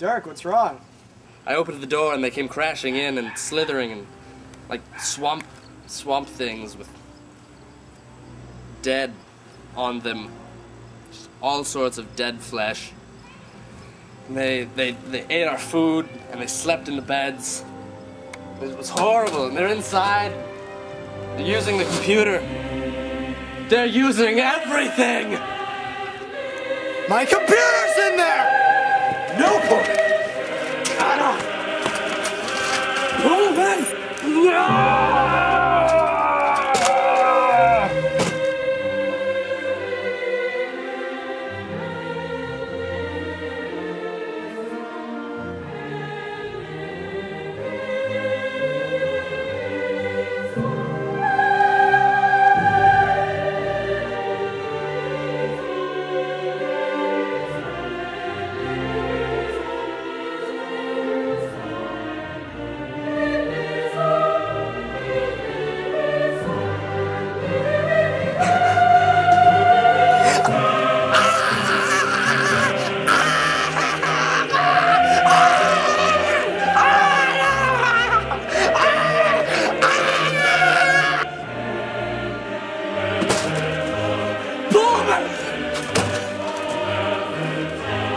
Dirk, what's wrong? I opened the door and they came crashing in and slithering and like swamp things with dead on them. Just all sorts of dead flesh. And they ate our food and they slept in the beds. It was horrible, and they're inside. They're using the computer. They're using everything! My computer's in there! Notebook! Anna! Pullman!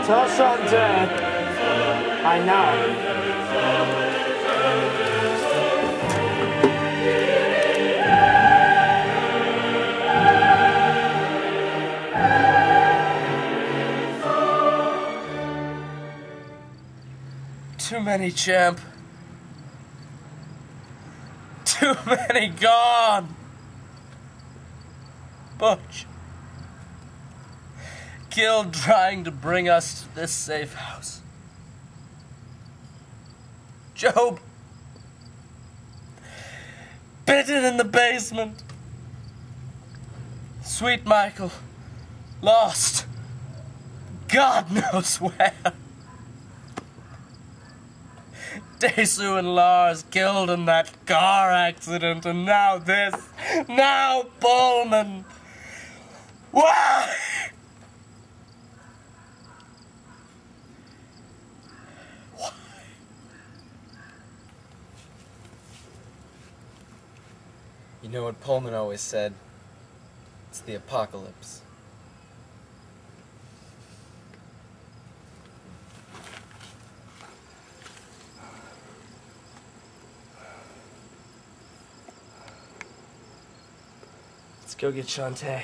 Tell Chaunte, I know. Too many, Champ. Too many gone. Butch. Killed trying to bring us to this safe house. Job bitten in the basement. Sweet Michael lost God knows where. Desu and Lars killed in that car accident, and now this, now Pullman. Why? You know what Pullman always said? It's the apocalypse. Let's go get Chaunte.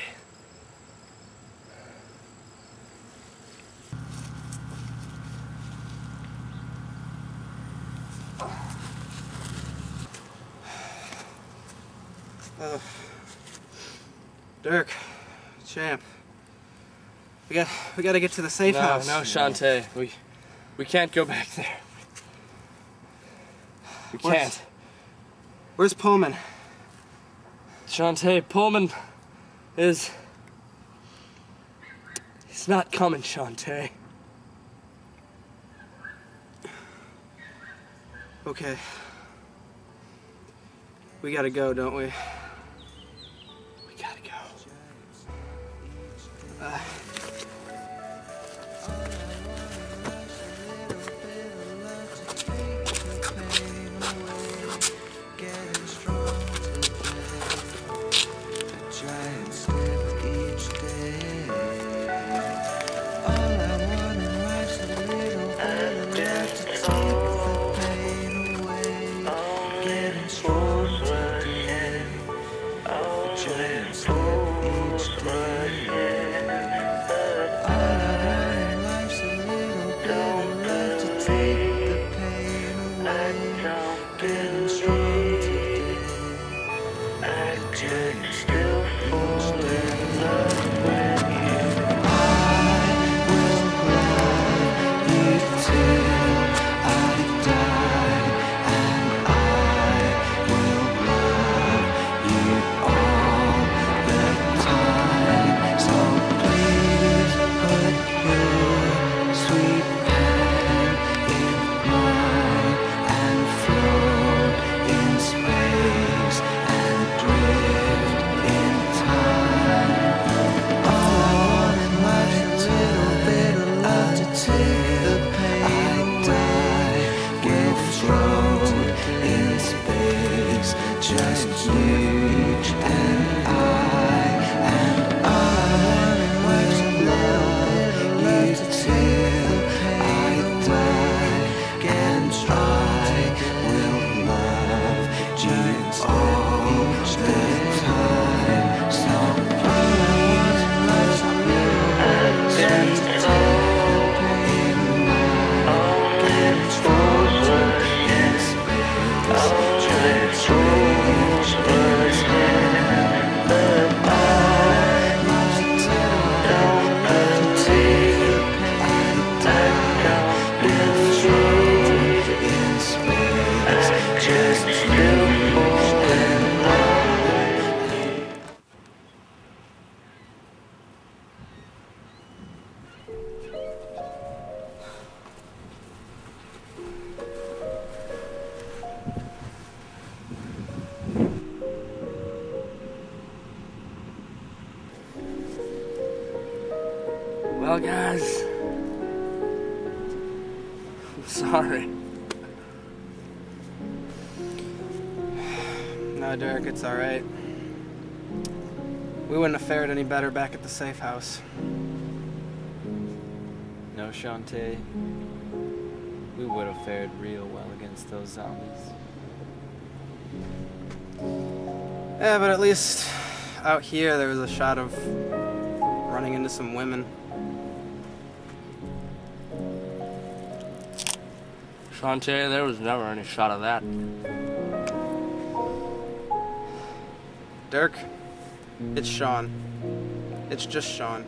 Dirk, Champ, we got to get to the safe house. No, Chaunte, we can't go back there. We can't. Where's Pullman? Chaunte, Pullman he's not coming, Chaunte. Okay. We got to go, don't we? Well, guys, I'm sorry. No, Dirk, it's all right. We wouldn't have fared any better back at the safe house. No, Chaunte, we would have fared real well against those zombies. Yeah, but at least out here there was a shot of running into some women. Chaunte, there was never any shot of that. Dirk, it's Sean. It's just Sean.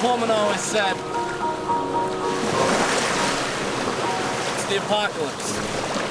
Pullman always said, it's the apocalypse.